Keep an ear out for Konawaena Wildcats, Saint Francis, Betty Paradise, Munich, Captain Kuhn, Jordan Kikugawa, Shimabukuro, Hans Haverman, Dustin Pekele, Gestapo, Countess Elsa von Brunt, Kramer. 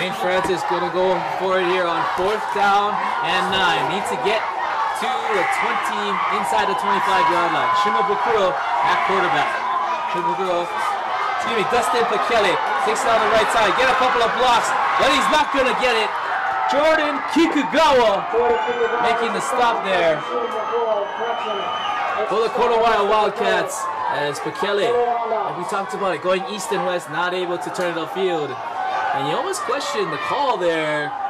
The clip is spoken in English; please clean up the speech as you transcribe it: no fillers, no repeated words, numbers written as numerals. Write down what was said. St. Francis going to go for it here on 4th down and 9. Need to get to the 20, inside the 25-yard line. Shimabukuro at quarterback. Dustin Pekele takes it on the right side. Get a couple of blocks, but he's not going to get it. Jordan Kikugawa making the stop there for the Konawaena Wildcats. As Pekele, and we talked about it, going east and west, not able to turn the field. And you almost question the call there.